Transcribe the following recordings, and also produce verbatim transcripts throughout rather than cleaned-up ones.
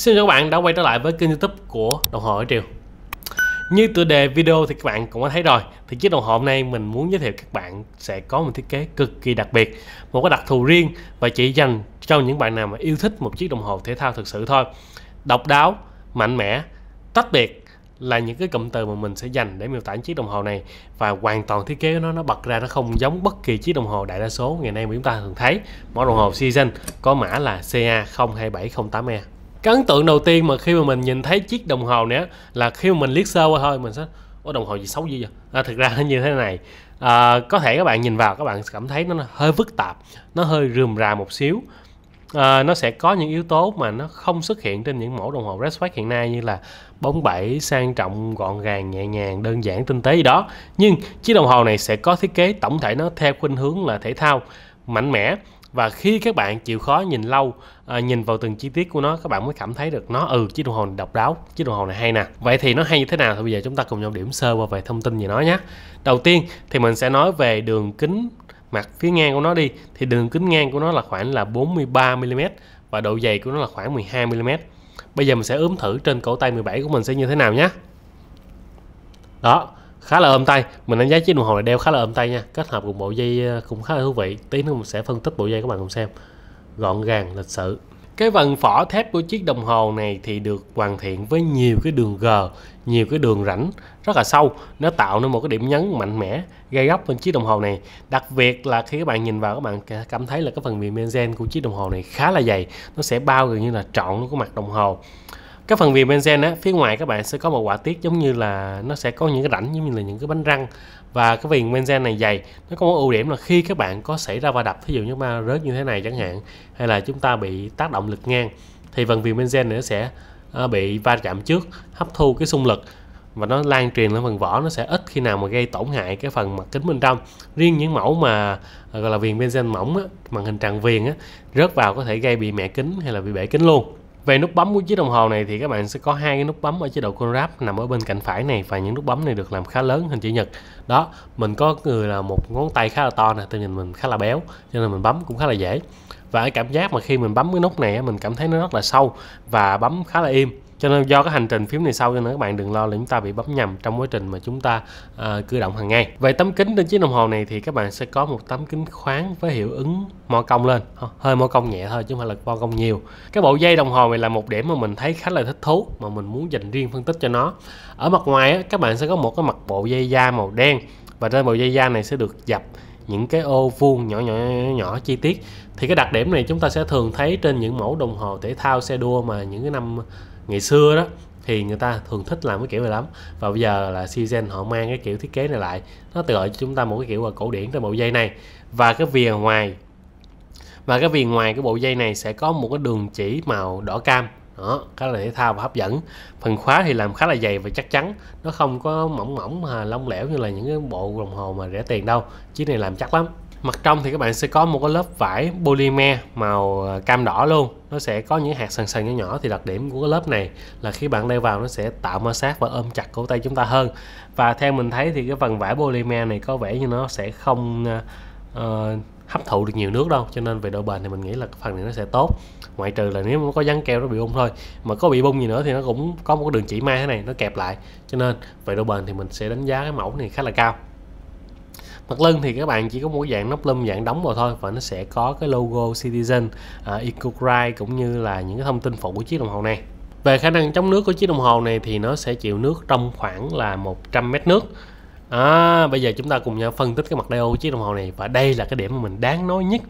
Xin chào các bạn đã quay trở lại với kênh YouTube của Đồng Hồ Hải Triều. Như tựa đề video thì các bạn cũng có thấy rồi, thì chiếc đồng hồ hôm nay mình muốn giới thiệu các bạn sẽ có một thiết kế cực kỳ đặc biệt, một cái đặc thù riêng và chỉ dành cho những bạn nào mà yêu thích một chiếc đồng hồ thể thao thực sự thôi. Độc đáo, mạnh mẽ, tách biệt là những cái cụm từ mà mình sẽ dành để miêu tả chiếc đồng hồ này, và hoàn toàn thiết kế của nó nó bật ra, nó không giống bất kỳ chiếc đồng hồ đại đa số ngày nay mà chúng ta thường thấy. Mẫu đồng hồ Citizen có mã là C A không hai bảy không tám E. Cái ấn tượng đầu tiên mà khi mà mình nhìn thấy chiếc đồng hồ này là khi mà mình liếc sơ qua thôi mình sẽ ủa, đồng hồ gì xấu gì vậy? À, thực ra nó như thế này. À, có thể các bạn nhìn vào các bạn cảm thấy nó hơi phức tạp, nó hơi rườm rà một xíu. À, nó sẽ có những yếu tố mà nó không xuất hiện trên những mẫu đồng hồ wristwatch hiện nay, như là bóng bẩy, sang trọng, gọn gàng, nhẹ nhàng, đơn giản, tinh tế gì đó. Nhưng chiếc đồng hồ này sẽ có thiết kế tổng thể nó theo khuynh hướng là thể thao, mạnh mẽ. Và khi các bạn chịu khó nhìn lâu, à, nhìn vào từng chi tiết của nó, các bạn mới cảm thấy được nó ừ chiếc đồng hồ này độc đáo, chiếc đồng hồ này hay nè. Vậy thì nó hay như thế nào thì bây giờ chúng ta cùng nhau điểm sơ qua về thông tin về nó nhé. Đầu tiên thì mình sẽ nói về đường kính mặt phía ngang của nó đi. Thì đường kính ngang của nó là khoảng là bốn mươi ba mi li mét và độ dày của nó là khoảng mười hai mi li mét. Bây giờ mình sẽ ướm thử trên cổ tay mười bảy của mình sẽ như thế nào nhé. Đó, khá là ôm tay, mình đánh giá chiếc đồng hồ này đeo khá là ôm tay nha, kết hợp cùng bộ dây cũng khá là thú vị. Tí nữa mình sẽ phân tích bộ dây các bạn cùng xem. Gọn gàng, lịch sự. Cái vần phỏ thép của chiếc đồng hồ này thì được hoàn thiện với nhiều cái đường gờ, nhiều cái đường rãnh rất là sâu, nó tạo nên một cái điểm nhấn mạnh mẽ gai góc trên chiếc đồng hồ này. Đặc biệt là khi các bạn nhìn vào các bạn cảm thấy là cái phần viền benzen của chiếc đồng hồ này khá là dày, nó sẽ bao gần như là trọn của mặt đồng hồ. Cái phần viền benzen á, phía ngoài các bạn sẽ có một họa tiết giống như là nó sẽ có những cái rãnh giống như là những cái bánh răng, và cái viền benzen này dày, nó có một ưu điểm là khi các bạn có xảy ra va đập, thí dụ như mà rớt như thế này chẳng hạn, hay là chúng ta bị tác động lực ngang, thì phần viền benzen này nó sẽ bị va chạm trước, hấp thu cái xung lực và nó lan truyền lên phần vỏ, nó sẽ ít khi nào mà gây tổn hại cái phần mặt kính bên trong. Riêng những mẫu mà gọi là viền benzen mỏng á, màn hình tràn viền á, rớt vào có thể gây bị mẻ kính hay là bị bể kính luôn. Về nút bấm của chiếc đồng hồ này thì các bạn sẽ có hai cái nút bấm ở chế độ Chronograph nằm ở bên cạnh phải này, và những nút bấm này được làm khá lớn hình chữ nhật. Đó, mình có người là một ngón tay khá là to nè, tự nhìn mình khá là béo cho nên mình bấm cũng khá là dễ. Và cái cảm giác mà khi mình bấm cái nút này mình cảm thấy nó rất là sâu và bấm khá là im. Cho nên do cái hành trình phím này sâu cho nên các bạn đừng lo là chúng ta bị bấm nhầm trong quá trình mà chúng ta uh, cử động hàng ngày. Về tấm kính trên chiếc đồng hồ này thì các bạn sẽ có một tấm kính khoáng với hiệu ứng mo cong lên, hơi mo cong nhẹ thôi chứ không phải là mo cong nhiều. Cái bộ dây đồng hồ này là một điểm mà mình thấy khá là thích thú mà mình muốn dành riêng phân tích cho nó. Ở mặt ngoài á, các bạn sẽ có một cái mặt bộ dây da màu đen, và trên bộ dây da này sẽ được dập những cái ô vuông nhỏ, nhỏ nhỏ nhỏ chi tiết. Thì cái đặc điểm này chúng ta sẽ thường thấy trên những mẫu đồng hồ thể thao xe đua mà những cái năm ngày xưa đó, thì người ta thường thích làm cái kiểu này lắm. Và bây giờ là Citizen họ mang cái kiểu thiết kế này lại, nó tự gọi cho chúng ta một cái kiểu là cổ điển trên bộ dây này. Và cái viền ngoài và cái viền ngoài cái bộ dây này sẽ có một cái đường chỉ màu đỏ cam. Đó, khá là thể thao và hấp dẫn. Phần khóa thì làm khá là dày và chắc chắn, nó không có mỏng mỏng mà lỏng lẻo như là những cái bộ đồng hồ mà rẻ tiền đâu. Chiếc này làm chắc lắm. Mặt trong thì các bạn sẽ có một cái lớp vải polymer màu cam đỏ luôn, nó sẽ có những hạt sần sần nhỏ nhỏ. Thì đặc điểm của cái lớp này là khi bạn đeo vào nó sẽ tạo ma sát và ôm chặt cổ tay chúng ta hơn. Và theo mình thấy thì cái phần vải polymer này có vẻ như nó sẽ không uh, hấp thụ được nhiều nước đâu, cho nên về độ bền thì mình nghĩ là cái phần này nó sẽ tốt, ngoại trừ là nếu nó có dán keo nó bị bung thôi, mà có bị bung gì nữa thì nó cũng có một cái đường chỉ mai thế này nó kẹp lại, cho nên về độ bền thì mình sẽ đánh giá cái mẫu này khá là cao. Mặt lưng thì các bạn chỉ có một dạng nắp lum dạng đóng vào thôi, và nó sẽ có cái logo Citizen, uh, Eco-Drive cũng như là những cái thông tin phụ của chiếc đồng hồ này. Về khả năng chống nước của chiếc đồng hồ này thì nó sẽ chịu nước trong khoảng là một trăm mét nước. À, bây giờ chúng ta cùng nhau phân tích cái mặt đeo của chiếc đồng hồ này, và đây là cái điểm mà mình đáng nói nhất.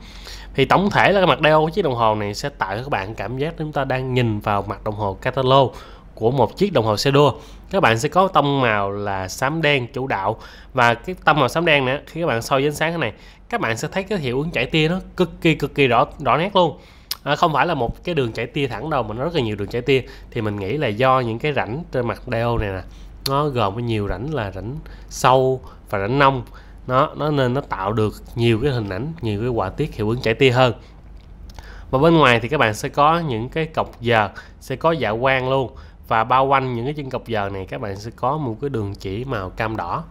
Thì tổng thể là cái mặt đeo của chiếc đồng hồ này sẽ tạo cho các bạn cảm giác chúng ta đang nhìn vào mặt đồng hồ catalog của một chiếc đồng hồ xe đua. Các bạn sẽ có tông màu là xám đen chủ đạo, và cái tông màu xám đen nữa khi các bạn soi với ánh sáng thế này, các bạn sẽ thấy cái hiệu ứng chảy tia nó cực kỳ cực kỳ rõ rõ nét luôn. À, không phải là một cái đường chảy tia thẳng đâu mà nó rất là nhiều đường chảy tia. Thì mình nghĩ là do những cái rãnh trên mặt đeo này nè, nó gồm với nhiều rãnh là rãnh sâu và rãnh nông, nó nó nên nó tạo được nhiều cái hình ảnh, nhiều cái họa tiết hiệu ứng chảy tia hơn. Và bên ngoài thì các bạn sẽ có những cái cọc giờ, sẽ có dạ quang luôn, và bao quanh những cái chân cọc giờ này các bạn sẽ có một cái đường chỉ màu cam đỏ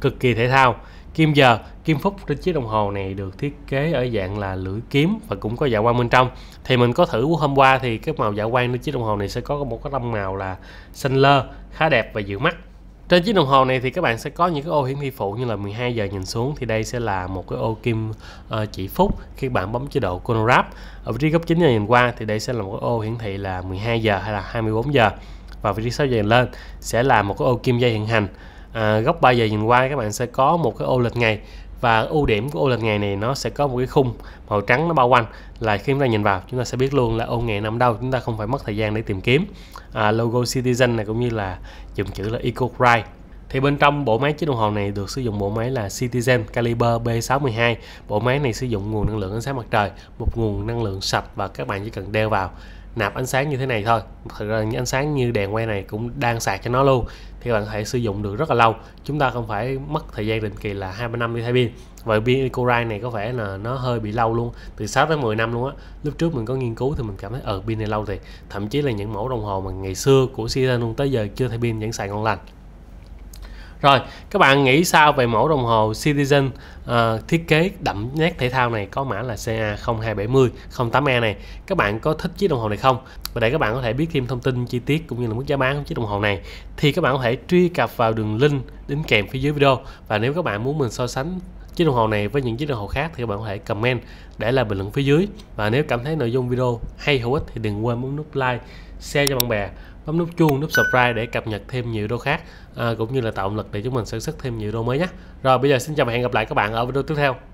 cực kỳ thể thao. Kim giờ, kim phút trên chiếc đồng hồ này được thiết kế ở dạng là lưỡi kiếm và cũng có dạ quang bên trong. Thì mình có thử hôm qua thì cái màu dạ quang trên chiếc đồng hồ này sẽ có một cái tông màu là xanh lơ, khá đẹp và dịu mắt. Trên chiếc đồng hồ này thì các bạn sẽ có những cái ô hiển thị phụ như là mười hai giờ nhìn xuống thì đây sẽ là một cái ô kim uh, chỉ phút. Khi bạn bấm chế độ Chronograph ở vị trí góc chín giờ nhìn qua thì đây sẽ là một cái ô hiển thị là mười hai giờ hay là hai mươi bốn giờ, và vị trí sáu giờ lên sẽ là một cái ô kim dây hiện hành. À, góc ba giờ nhìn qua các bạn sẽ có một cái ô lệch ngày, và ưu điểm của ô lệch ngày này nó sẽ có một cái khung màu trắng nó bao quanh, là khi chúng ta nhìn vào chúng ta sẽ biết luôn là ô ngày nằm đâu, chúng ta không phải mất thời gian để tìm kiếm. à, logo Citizen này cũng như là dòng chữ là Eco-Drive. Thì bên trong bộ máy chiếc đồng hồ này được sử dụng bộ máy là Citizen Caliber B sáu mươi hai. Bộ máy này sử dụng nguồn năng lượng ánh sáng mặt trời, một nguồn năng lượng sạch, và các bạn chỉ cần đeo vào nạp ánh sáng như thế này thôi. Thật ra những ánh sáng như đèn que này cũng đang sạc cho nó luôn, thì bạn có thể sử dụng được rất là lâu, chúng ta không phải mất thời gian định kỳ là hai ba năm đi thay pin. Và pin Eco-Drive này có vẻ là nó hơi bị lâu luôn, từ sáu tới mười năm luôn á. Lúc trước mình có nghiên cứu thì mình cảm thấy ờ pin này lâu thiệt, thậm chí là những mẫu đồng hồ mà ngày xưa của Citizen luôn tới giờ chưa thay pin vẫn xài ngon lành. Rồi, các bạn nghĩ sao về mẫu đồng hồ Citizen uh, thiết kế đậm nét thể thao này có mã là C A không hai bảy không không tám E này? Các bạn có thích chiếc đồng hồ này không? Và để các bạn có thể biết thêm thông tin chi tiết cũng như là mức giá bán của chiếc đồng hồ này thì các bạn có thể truy cập vào đường link đính kèm phía dưới video. Và nếu các bạn muốn mình so sánh chiếc đồng hồ này với những chiếc đồng hồ khác thì các bạn có thể comment để lại bình luận phía dưới. Và nếu cảm thấy nội dung video hay hữu ích thì đừng quên bấm nút like, share cho bạn bè, bấm nút chuông, nút subscribe để cập nhật thêm nhiều video khác, à, cũng như là tạo động lực để chúng mình sản xuất thêm nhiều video mới nhé. Rồi bây giờ xin chào và hẹn gặp lại các bạn ở video tiếp theo.